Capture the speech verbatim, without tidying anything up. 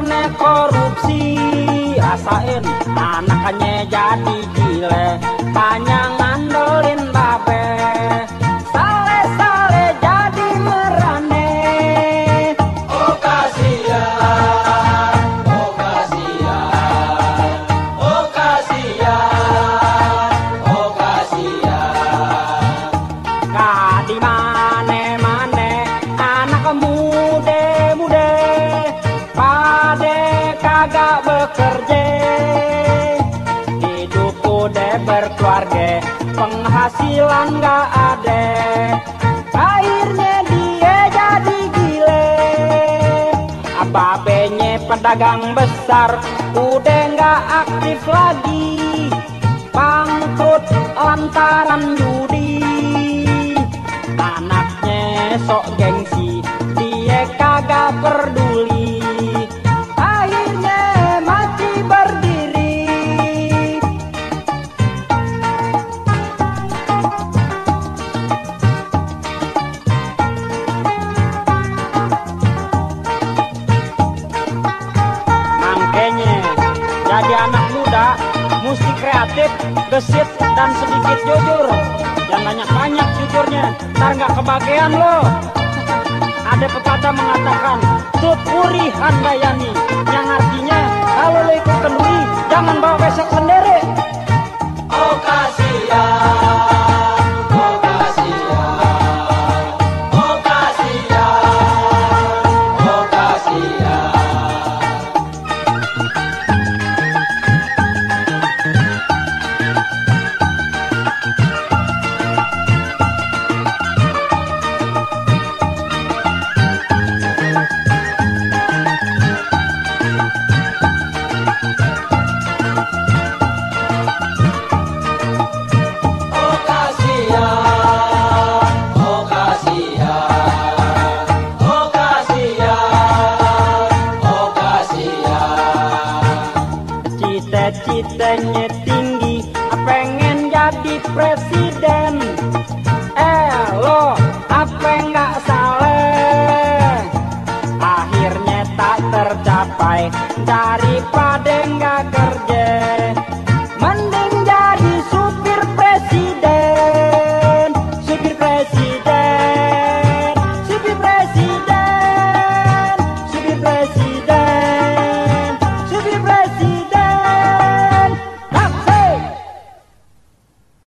warna korupsi, rasain anaknya jadi gile, tanya ngandelin babe, sale-sale jadi merane. Oh kasihan, oh kasihan, oh kasihan, oh kasihan. Gak dimane-mane anak muda-muda pade kagak bekerja, hidup udah berkeluarga, penghasilan gak ada, akhirnya dia jadi gile. Babenya pedagang besar udah gak aktif lagi, bangkrut lantaran judi. Anaknya sok gengsi, dia kagak peduli, akhirnya mati berdiri. Makanya jadi anak muda mesti kreatif, gesit, dan sedikit jujur. Jangan banyak-banyak jujurnya, ntar gak kebagian loh. Ada pepatah mengatakan Tutwuri Handayani, yang artinya kalau lo ikut kenduri jangan bawa besek sendiri. Oh kasihan, oh kasihan, oh kasihan, oh kasihan. Cita-citanya tinggi, pengen jadi presiden. Eh lo, apa nggak salah? Akhirnya tak tercapai, daripada nggak kerja.